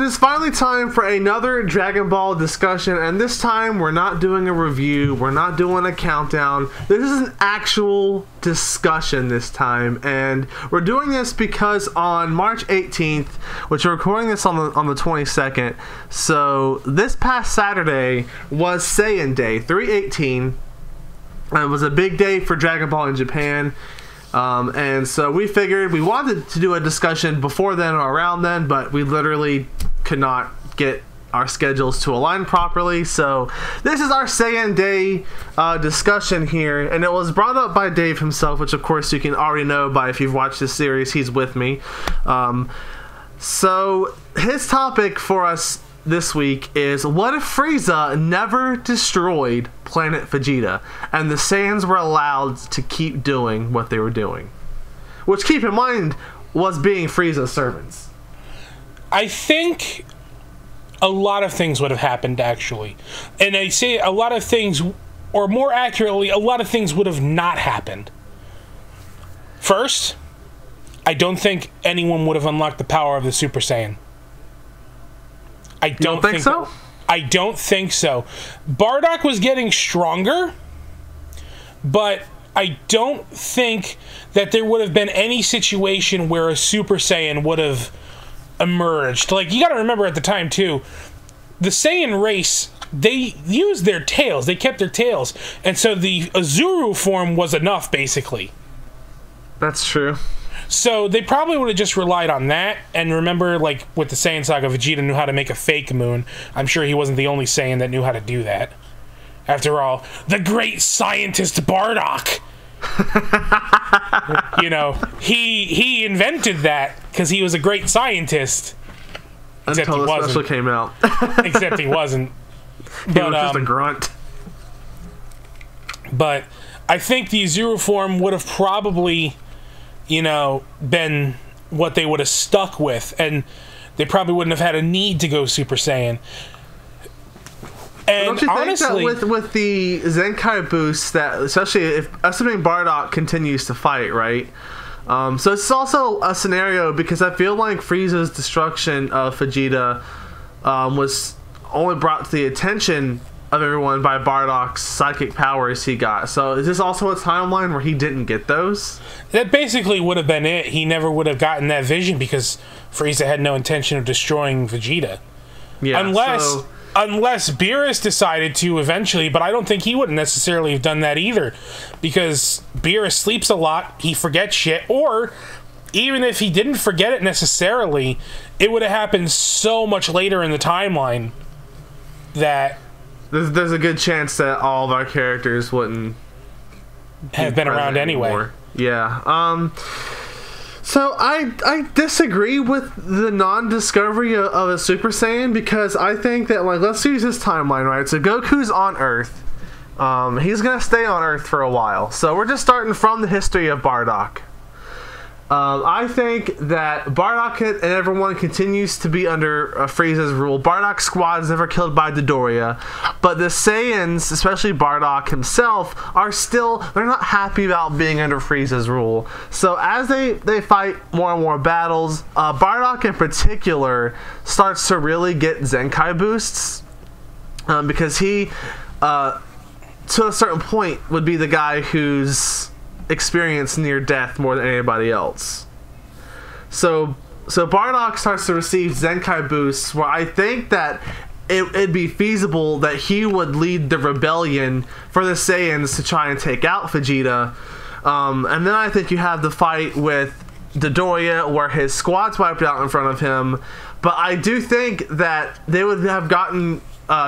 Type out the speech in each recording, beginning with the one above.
it is finally time for another Dragon Ball discussion, and this time we're not doing a review, we're not doing a countdown. This is an actual discussion this time, and we're doing this because on March 18th, which we're recording this on the 22nd, so this past Saturday was Saiyan Day, 318. It was a big day for Dragon Ball in Japan. And so we figured we wanted to do a discussion before then or around then, but we literally could not get our schedules to align properly. So this is our Saiyan Day discussion here, and it was brought up by Dave himself, which of course you can already know by if you've watched this series, he's with me. So his topic for us this week is, what if Frieza never destroyed Planet Vegeta and the Saiyans were allowed to keep doing what they were doing? Which, keep in mind, was being Frieza's servants. I think a lot of things would have happened, actually. And I say a lot of things, or more accurately, a lot of things would have not happened. First, I don't think anyone would have unlocked the power of the Super Saiyan. I don't think so. I don't think so. Bardock was getting stronger, but I don't think that there would have been any situation where a Super Saiyan would have emerged. Like, you got to remember at the time, too, the Saiyan race, they used their tails. They kept their tails. And so the Azuru form was enough, basically. That's true. So they probably would have just relied on that. And remember, like, with the Saiyan Saga, Vegeta knew how to make a fake moon. I'm sure he wasn't the only Saiyan that knew how to do that. After all, the great scientist Bardock! You know, he invented that because he was a great scientist. Except until the special came out. Except he wasn't. He was just a grunt. But I think the Azuru form would have probably, you know, been what they would have stuck with, and they probably wouldn't have had a need to go Super Saiyan. And don't you honestly think that with the Zenkai boost, that especially if assuming Bardock continues to fight, right? So it's also a scenario because I feel like Frieza's destruction of Vegeta was only brought to the attention of everyone by Bardock's psychic powers he got. So is this also a timeline where he didn't get those? That basically would have been it. He never would have gotten that vision because Frieza had no intention of destroying Vegeta. Yeah, unless Beerus decided to eventually, but I don't think he wouldn't necessarily have done that either because Beerus sleeps a lot, he forgets shit, or even if he didn't forget it necessarily, it would have happened so much later in the timeline that there's a good chance that all of our characters wouldn't have been around anyway. Yeah. So I disagree with the non-discovery of a Super Saiyan because I think that, like, let's use this timeline, right? So Goku's on Earth. He's going to stay on Earth for a while. So we're just starting from the history of Bardock. I think that Bardock and everyone continues to be under Frieza's rule. Bardock's squad is never killed by Dodoria, but the Saiyans, especially Bardock himself, are still, they're not happy about being under Frieza's rule. So as they fight more and more battles, Bardock in particular starts to really get Zenkai boosts because he, to a certain point, would be the guy who's experience near death more than anybody else. So Bardock starts to receive Zenkai boosts where I think that it'd be feasible that he would lead the rebellion for the Saiyans to try and take out Vegeta. And then I think you have the fight with Dodoria where his squad's wiped out in front of him. But I do think that they would have gotten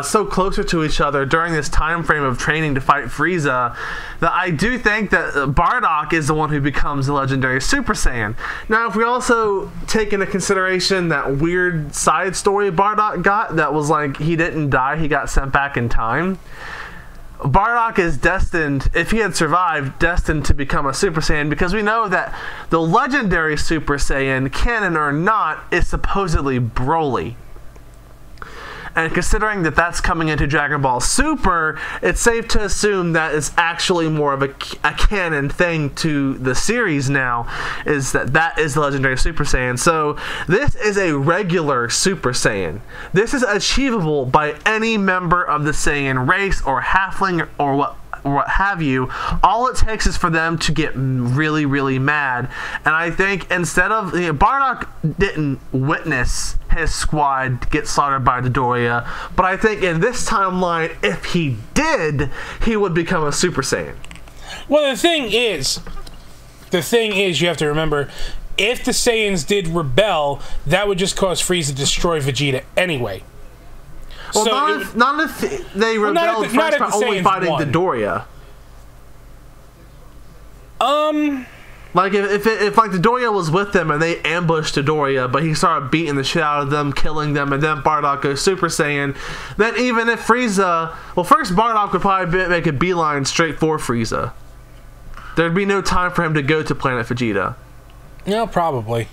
so closer to each other during this time frame of training to fight Frieza that I do think that Bardock is the one who becomes the legendary Super Saiyan. Now, if we also take into consideration that weird side story Bardock got that was like he didn't die, he got sent back in time, Bardock is destined, if he had survived, destined to become a Super Saiyan because we know that the legendary Super Saiyan, canon or not, is supposedly Broly. And considering that that's coming into Dragon Ball Super, it's safe to assume that it's actually more of a canon thing to the series now, is that is the legendary Super Saiyan. So this is a regular Super Saiyan. This is achievable by any member of the Saiyan race or halfling or what have you. All it takes is for them to get really, really mad. And I think instead of, you know, Bardock didn't witness his squad get slaughtered by Dodoria, but I think in this timeline, if he did, he would become a Super Saiyan. Well, the thing is, you have to remember, if the Saiyans did rebel, that would just cause Frieza to destroy Vegeta anyway. Well, so not if they rebelled first by only fighting Dodoria. Like, if like Dodoria was with them and they ambushed Dodoria, but he started beating the shit out of them, killing them, and then Bardock goes Super Saiyan, then even if Frieza... Well, first Bardock would probably make a beeline straight for Frieza. There'd be no time for him to go to Planet Vegeta. No, probably.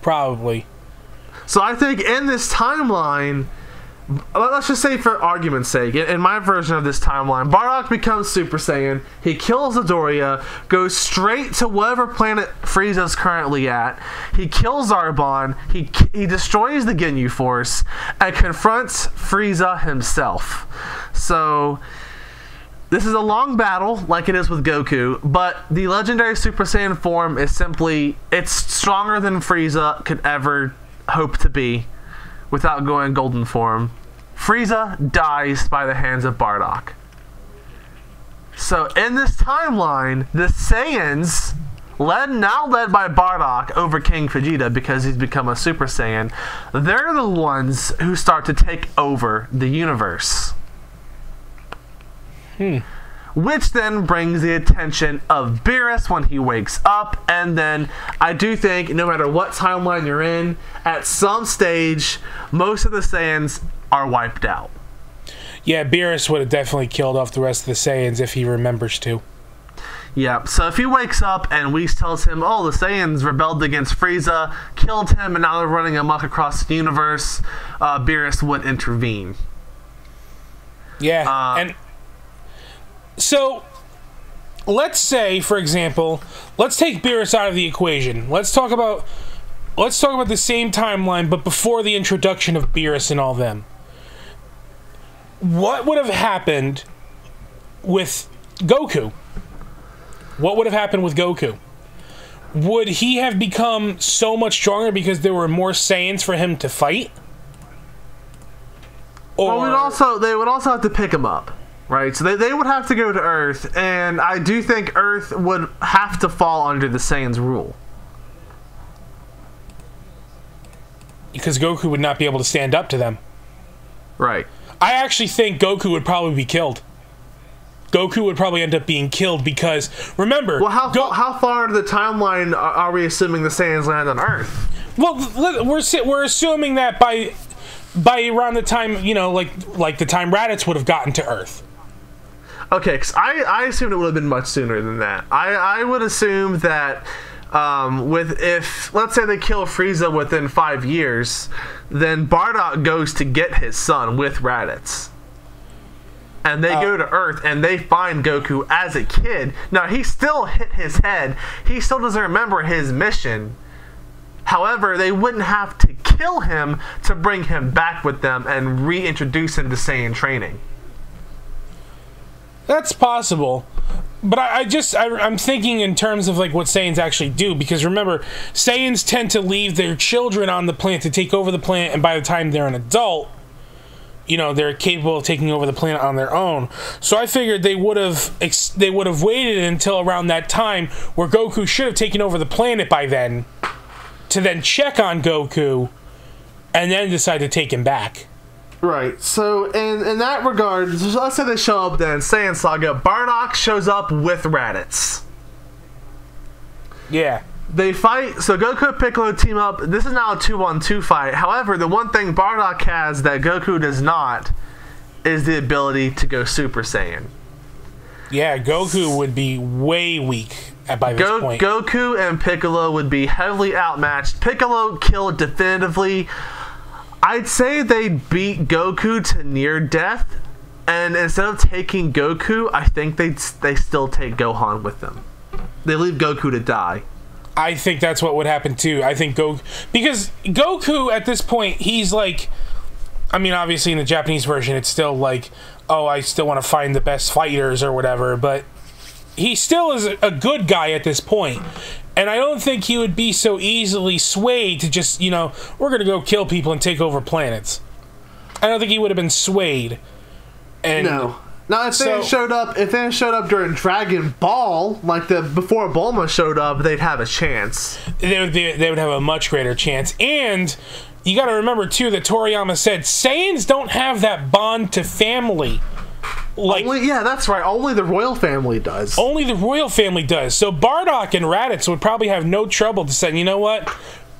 Probably. So I think in this timeline, let's just say for argument's sake, in my version of this timeline, Bardock becomes Super Saiyan, he kills Dodoria, goes straight to whatever planet Frieza's currently at, he kills Zarbon, he destroys the Ginyu Force, and confronts Frieza himself. So... this is a long battle, like it is with Goku, but the legendary Super Saiyan form is simply... it's stronger than Frieza could ever hope to be without going golden form. Frieza dies by the hands of Bardock. So in this timeline, the Saiyans... now led by Bardock, overcame Vegeta because he's become a Super Saiyan. They're the ones who start to take over the universe. Which then brings the attention of Beerus when he wakes up, and then I do think no matter what timeline you're in, at some stage, most of the Saiyans are wiped out. Yeah, Beerus would have definitely killed off the rest of the Saiyans if he remembers to. Yeah, so if he wakes up and Whis tells him, oh, the Saiyans rebelled against Frieza, killed him, and now they're running amok across the universe, Beerus would intervene. Yeah, and... so, let's say, for example, let's take Beerus out of the equation. Let's talk about the same timeline, but before the introduction of Beerus and all them. What would have happened with Goku? What would have happened with Goku? Would he have become so much stronger because there were more Saiyans for him to fight? Or well, they would also have to pick him up. Right, so they would have to go to Earth, and I do think Earth would have to fall under the Saiyans' rule. Because Goku would not be able to stand up to them. Right. I actually think Goku would probably be killed. Goku would probably end up being killed because, remember... well, how far into the timeline are we assuming the Saiyans land on Earth? Well, we're assuming that by around the time, you know, like the time Raditz would have gotten to Earth. Okay, because I assumed it would have been much sooner than that. I would assume that if, let's say they kill Frieza within 5 years, then Bardock goes to get his son with Raditz. And they go to Earth, and they find Goku as a kid. Now, he still hit his head. He still doesn't remember his mission. However, they wouldn't have to kill him to bring him back with them and reintroduce him to Saiyan training. That's possible, but I'm thinking in terms of like what Saiyans actually do, because remember, Saiyans tend to leave their children on the planet to take over the planet, and by the time they're an adult, you know, they're capable of taking over the planet on their own. So I figured they would have waited until around that time where Goku should have taken over the planet by then, to then check on Goku, and then decide to take him back. Right, so in that regard, let's say they show up then, Saiyan Saga, Bardock shows up with Raditz. Yeah. They fight, so Goku and Piccolo team up. This is now a 2-on-2 fight. However, the one thing Bardock has that Goku does not is the ability to go Super Saiyan. Yeah, Goku would be way weak by this point. Goku and Piccolo would be heavily outmatched. Piccolo killed definitively. I'd say they beat Goku to near death, and instead of taking Goku, I think they still take Gohan with them. They leave Goku to die. I think that's what would happen too. I think Goku, because Goku at this point, he's like, I mean, obviously in the Japanese version, it's still like, oh, I still want to find the best fighters or whatever, but he still is a good guy at this point. And I don't think he would be so easily swayed to just, you know, we're going to go kill people and take over planets. I don't think he would have been swayed. And no. Now, if they had showed up during Dragon Ball, like before Bulma showed up, they'd have a chance. They would have a much greater chance. And you got to remember, too, that Toriyama said Saiyans don't have that bond to family. Like, only the royal family does. Only the royal family does. So Bardock and Raditz would probably have no trouble to say, you know what?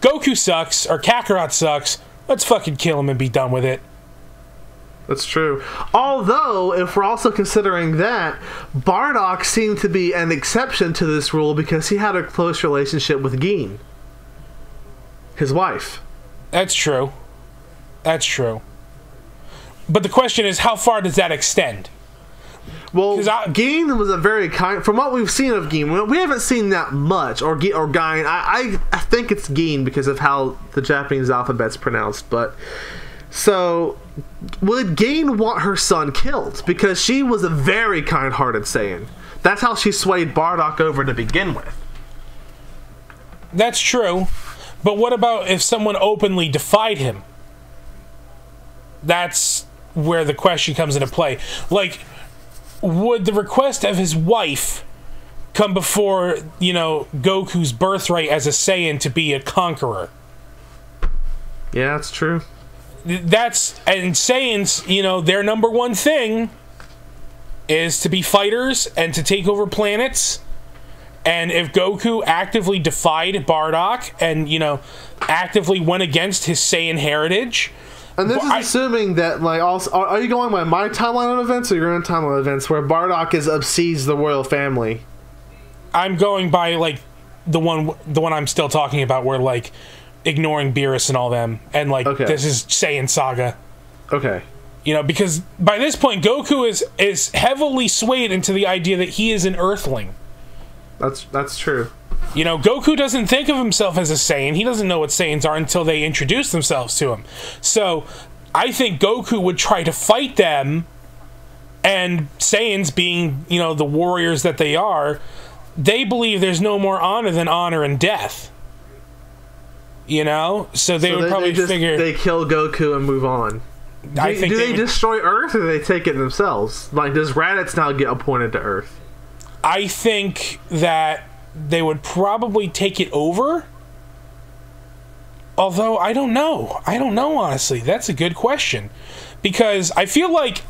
Goku sucks, or Kakarot sucks. Let's fucking kill him and be done with it. That's true. Although, if we're also considering that, Bardock seemed to be an exception to this rule because he had a close relationship with Gin, his wife. That's true. That's true. But the question is, how far does that extend? Well, Gin was a very kind... From what we've seen of Gin, we haven't seen that much. Or Gin. I think it's Gin because of how the Japanese alphabet's pronounced. But so, would Gin want her son killed? Because she was a very kind-hearted Saiyan. That's how she swayed Bardock over to begin with. That's true. But what about if someone openly defied him? That's where the question comes into play. Like, would the request of his wife come before, you know, Goku's birthright as a Saiyan to be a conqueror? Yeah, that's true. And Saiyans, you know, their number one thing is to be fighters and to take over planets. And if Goku actively defied Bardock and, you know, actively went against his Saiyan heritage... And this is assuming that, like, also, are you going by my timeline of events or your own timeline of events where Bardock is upsees the royal family? I'm going by, like, the one I'm still talking about where, like, ignoring Beerus and all them. And, like, okay. This is Saiyan Saga. Okay. You know, because by this point, Goku is heavily swayed into the idea that he is an Earthling. That's true. You know, Goku doesn't think of himself as a Saiyan. He doesn't know what Saiyans are until they introduce themselves to him. So, I think Goku would try to fight them, and Saiyans being, you know, the warriors that they are, they believe there's no more honor than honor and death. You know? So they would probably figure... They kill Goku and move on. Do they destroy Earth, or do they take it themselves? Like, does Raditz now get appointed to Earth? I think that... they would probably take it over. Although, I don't know. I don't know, honestly. That's a good question. Because I feel like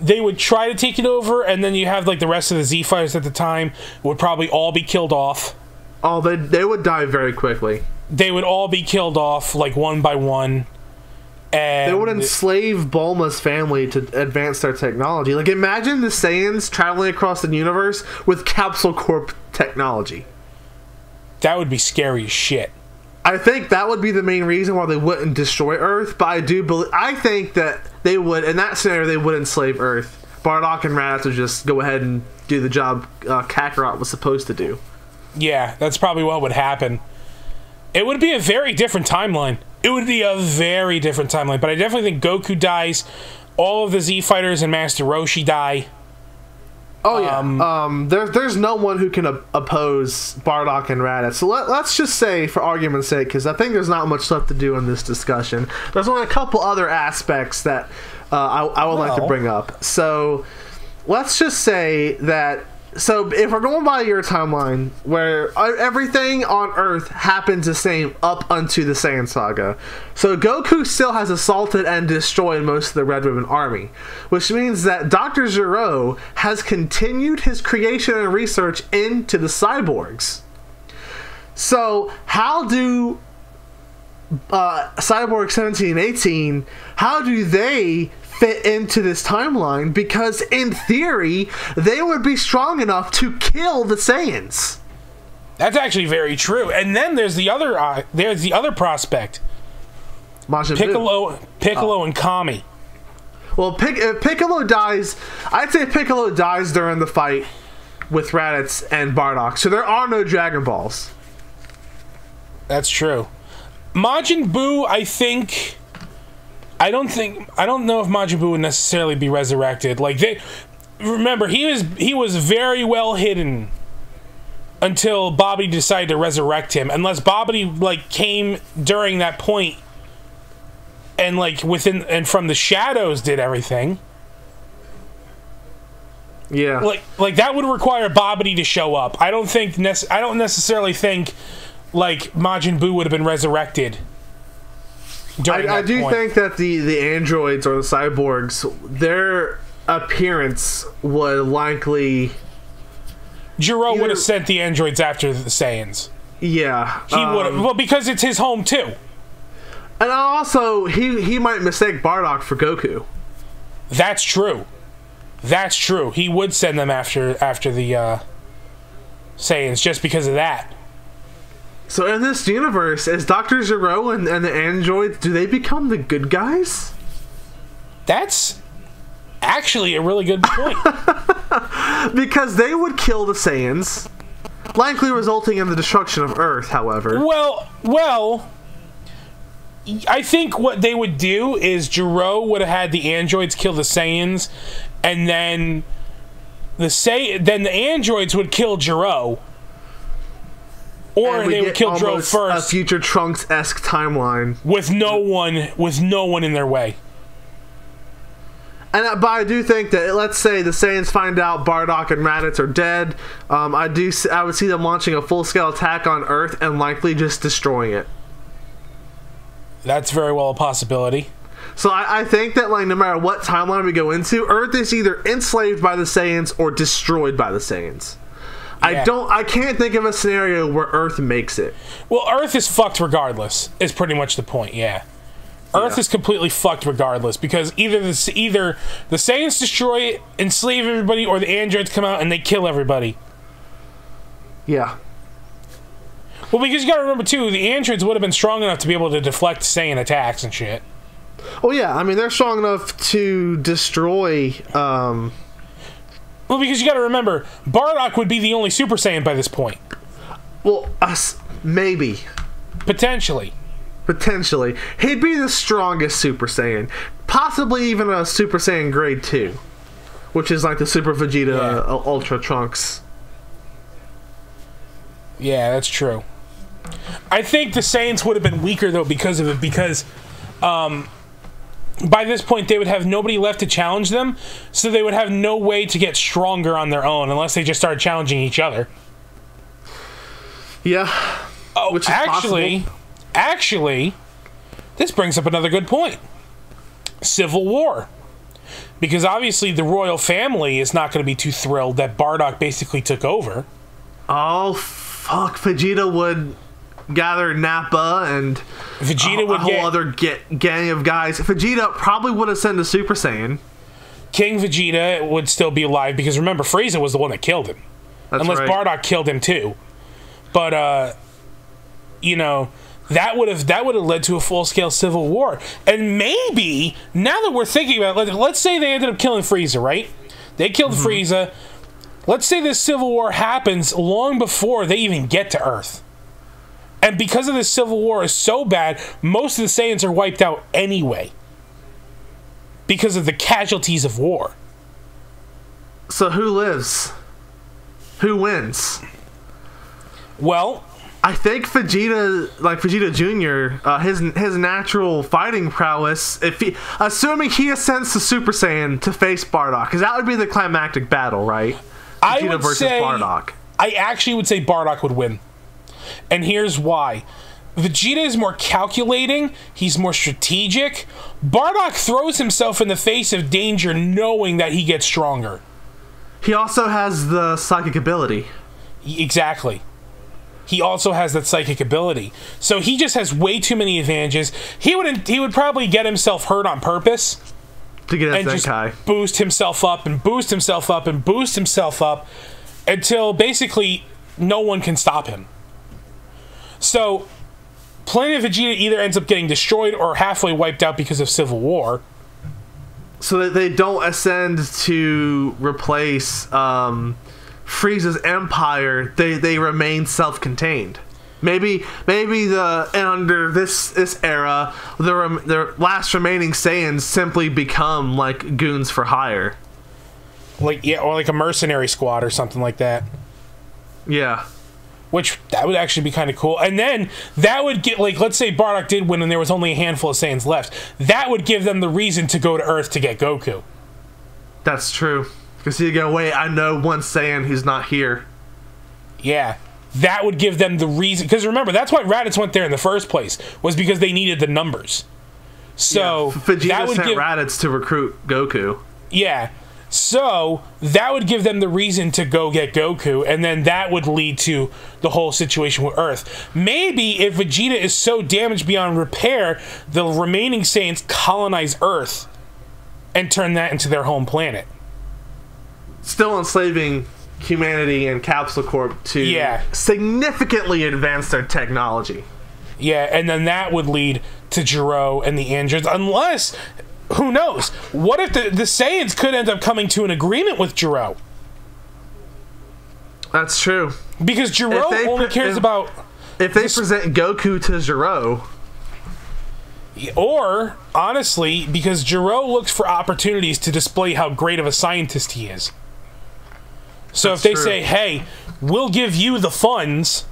they would try to take it over, and then you have like the rest of the Z-Fighters at the time would probably all be killed off. Oh, they would die very quickly. They would all be killed off, like, one by one. And they would enslave Bulma's family to advance their technology. Like, imagine the Saiyans traveling across the universe with Capsule Corp technology. That would be scary as shit. I think that would be the main reason why they wouldn't destroy Earth, but I think that they would, in that scenario, they would enslave Earth. Bardock and Raditz would just go ahead and do the job Kakarot was supposed to do. Yeah, that's probably what would happen. It would be a very different timeline. It would be a very different timeline, but I definitely think Goku dies, all of the Z-Fighters and Master Roshi die. Oh, yeah. There's no one who can oppose Bardock and Raditz. So let's just say, for argument's sake, because I think there's not much left to do in this discussion, there's only a couple other aspects that I would like to bring up. So let's just say that... So, if we're going by your timeline, where everything on Earth happens the same up unto the Saiyan Saga. So, Goku still has assaulted and destroyed most of the Red Ribbon Army, which means that Dr. Gero has continued his creation and research into the cyborgs. So, how do Cyborg 17 and 18, how do they... fit into this timeline, because in theory they would be strong enough to kill the Saiyans. That's actually very true. And then there's the other prospect. Majin Piccolo, Buu. Piccolo and Kami. Well, if Piccolo dies, I'd say Piccolo dies during the fight with Raditz and Bardock. So there are no Dragon Balls. That's true. Majin Buu, I think... I don't know if Majin Buu would necessarily be resurrected. Like, they... Remember, he was very well hidden until Bobby decided to resurrect him. Unless Bobby, like, came during that point and, like, within... And from the shadows did everything. Yeah. Like that would require Bobby to show up. I don't think... I don't necessarily think... Like, Majin Buu would have been resurrected. I do think that the androids or the cyborgs, their appearance would likely... Jiro would have sent the androids after the Saiyans. Yeah. He would have. Well, because it's his home, too. And also, he might mistake Bardock for Goku. That's true. That's true. He would send them after the Saiyans just because of that. So in this universe, is Dr. Zero and the androids, do they become the good guys? That's actually a really good point. Because they would kill the Saiyans, likely resulting in the destruction of Earth, however. Well, I think what they would do is Jiro would have had the androids kill the Saiyans, and then the androids would kill Jiro. Or they would kill Jiro first. A future Trunks-esque timeline with no one in their way. And but I do think that let's say the Saiyans find out Bardock and Raditz are dead. I would see them launching a full-scale attack on Earth and likely just destroying it. That's very well a possibility. So I think that like no matter what timeline we go into, Earth is either enslaved by the Saiyans or destroyed by the Saiyans. Yeah. I can't think of a scenario where Earth makes it. Well, Earth is fucked regardless, is pretty much the point, yeah. Earth is completely fucked regardless, because either the Saiyans destroy it, enslave everybody, or the androids come out and they kill everybody. Yeah. Well, because you gotta remember, too, the androids would have been strong enough to be able to deflect Saiyan attacks and shit. Oh, yeah, I mean, they're strong enough to destroy, Well, because you got to remember, Bardock would be the only Super Saiyan by this point. Well, maybe. Potentially. He'd be the strongest Super Saiyan. Possibly even a Super Saiyan Grade 2. Which is like the Super Vegeta Ultra Trunks. Yeah, that's true. I think the Saiyans would have been weaker, though, because of it. Because, by this point, they would have nobody left to challenge them, so they would have no way to get stronger on their own unless they just started challenging each other. Yeah. Oh, which is actually, this brings up another good point. Civil War. Because obviously the royal family is not going to be too thrilled that Bardock basically took over. Oh, fuck. Vegeta would... gather Nappa and Vegeta a whole other gang of guys. Vegeta probably would have sent a Super Saiyan. King Vegeta would still be alive because remember Frieza was the one that killed him. Unless Bardock killed him too. But that would have led to a full-scale civil war. And maybe now that we're thinking about it, let's say they ended up killing Frieza, right? They killed Frieza. Let's say this civil war happens long before they even get to Earth. And because of this civil war is so bad, most of the Saiyans are wiped out anyway. Because of the casualties of war. So who lives? Who wins? Well, I think Vegeta Jr., his natural fighting prowess, assuming he ascends to Super Saiyan to face Bardock, because that would be the climactic battle, right? Vegeta versus Bardock. I actually would say Bardock would win. And here's why. Vegeta is more calculating. He's more strategic. Bardock throws himself in the face of danger knowing that he gets stronger. He also has the psychic ability. Exactly. He also has that psychic ability. So he just has way too many advantages. He would probably get himself hurt on purpose. To get that Zenkai. Boost himself up until basically no one can stop him. So, Planet Vegeta either ends up getting destroyed or halfway wiped out because of civil war. So that they don't ascend to replace Frieza's empire, they remain self-contained. Maybe the and under this era, the last remaining Saiyans simply become like goons for hire, like yeah, or like a mercenary squad or something like that. Yeah, which that would actually be kind of cool. And then that would get like, let's say Bardock did win and there was only a handful of Saiyans left. That would give them the reason to go to Earth to get Goku. That's true. Because you go, wait, I know one Saiyan who's not here. Yeah. That would give them the reason. Because remember, that's why Raditz went there in the first place, was because they needed the numbers. So yeah, Vegeta sent Raditz to recruit Goku. Yeah. So that would give them the reason to go get Goku, and then that would lead to the whole situation with Earth. Maybe if Vegeta is so damaged beyond repair, the remaining Saiyans colonize Earth and turn that into their home planet. Still enslaving humanity and Capsule Corp to significantly advance their technology. Yeah, and then that would lead to Jiro and the androids, unless... Who knows? What if the Saiyans could end up coming to an agreement with Jiro? That's true. Because Jiro only cares about... If they present Goku to Jiro... Or, honestly, because Jiro looks for opportunities to display how great of a scientist he is. So if they say, hey, we'll give you the funds...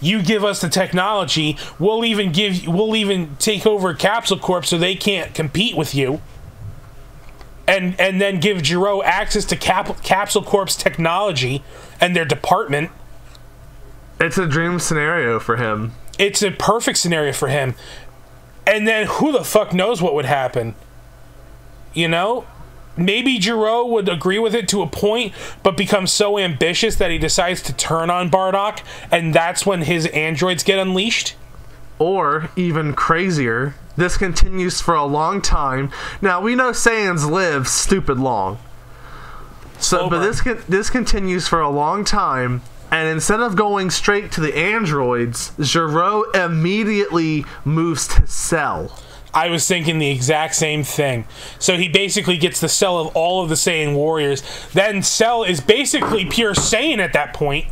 You give us the technology. We'll even take over Capsule Corp so they can't compete with you. And then give Jiro access to Capsule Corp's technology and their department. It's a dream scenario for him. It's a perfect scenario for him. And then who the fuck knows what would happen? You know? Maybe Jiro would agree with it to a point, but becomes so ambitious that he decides to turn on Bardock, and that's when his androids get unleashed. Or, even crazier, this continues for a long time. Now, we know Saiyans live stupid long. So, but this continues for a long time, and instead of going straight to the androids, Jiro immediately moves to Cell. I was thinking the exact same thing. So he basically gets the Cell of all of the Saiyan warriors. Then Cell is basically pure Saiyan at that point.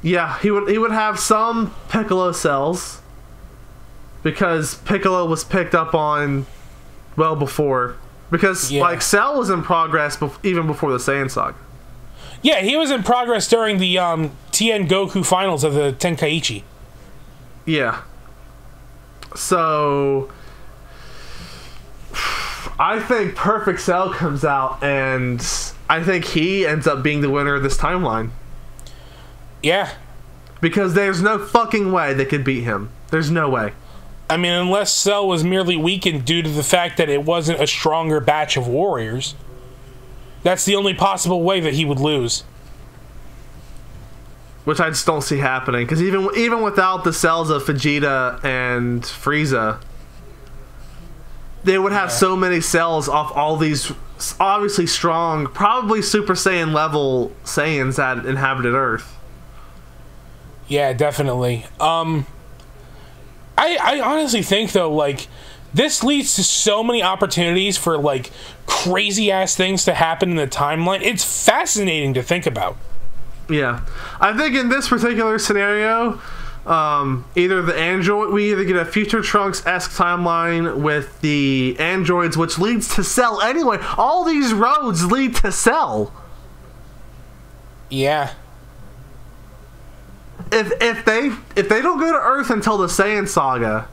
Yeah, he would have some Piccolo cells, because Piccolo was picked up on well before. Because like Cell was in progress even before the Saiyan saga. Yeah, he was in progress during the TN Goku finals of the Tenkaichi. Yeah. So, I think Perfect Cell comes out, and I think he ends up being the winner of this timeline. Yeah. Because there's no fucking way they could beat him. There's no way. I mean, unless Cell was merely weakened due to the fact that it wasn't a stronger batch of warriors. That's the only possible way that he would lose. Which I just don't see happening, because even without the cells of Vegeta and Frieza, they would have so many cells off all these obviously strong, probably Super Saiyan level Saiyans that inhabited Earth. Yeah, definitely. I honestly think though, like, this leads to so many opportunities for like crazy ass things to happen in the timeline. It's fascinating to think about. Yeah, I think in this particular scenario, either the android, we either get a future Trunks-esque timeline with the androids, which leads to Cell anyway. All these roads lead to Cell. Yeah. If they don't go to Earth until the Saiyan saga,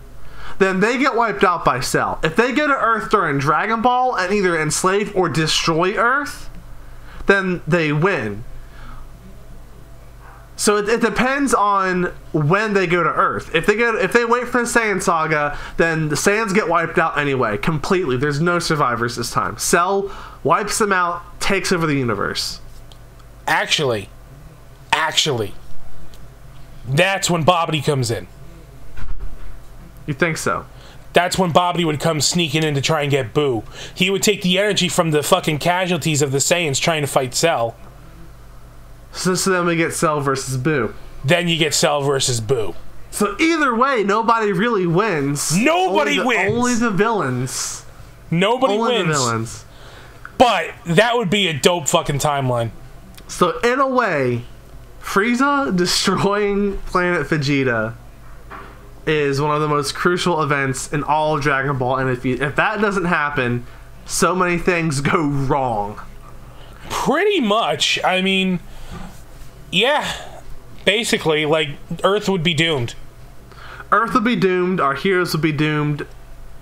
then they get wiped out by Cell. If they go to Earth during Dragon Ball and either enslave or destroy Earth, then they win. So it depends on when they go to Earth. If they wait for the Saiyan saga, then the Saiyans get wiped out anyway, completely. There's no survivors this time. Cell wipes them out, takes over the universe. Actually, that's when Bobbity comes in. You think so? That's when Bobbity would come sneaking in to try and get Boo. He would take the energy from the fucking casualties of the Saiyans trying to fight Cell. So then we get Cell versus Boo. Then you get Cell versus Boo. So either way, nobody really wins. Nobody wins. Only the villains. Nobody wins. The villains. But that would be a dope fucking timeline. So in a way, Frieza destroying Planet Vegeta is one of the most crucial events in all of Dragon Ball, and if that doesn't happen, so many things go wrong. Pretty much. I mean, yeah, basically, like, Earth would be doomed. Earth would be doomed, our heroes would be doomed,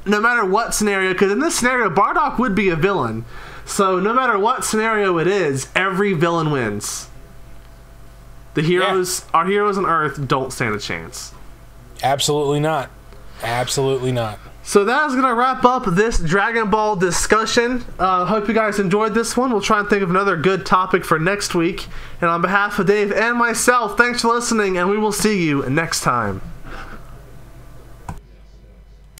no matter what scenario, because in this scenario, Bardock would be a villain. So no matter what scenario it is, every villain wins. The heroes, our heroes on Earth don't stand a chance. Absolutely not. Absolutely not. So that is going to wrap up this Dragon Ball discussion. Hope you guys enjoyed this one. We'll try and think of another good topic for next week. And on behalf of Dave and myself, thanks for listening, and we will see you next time.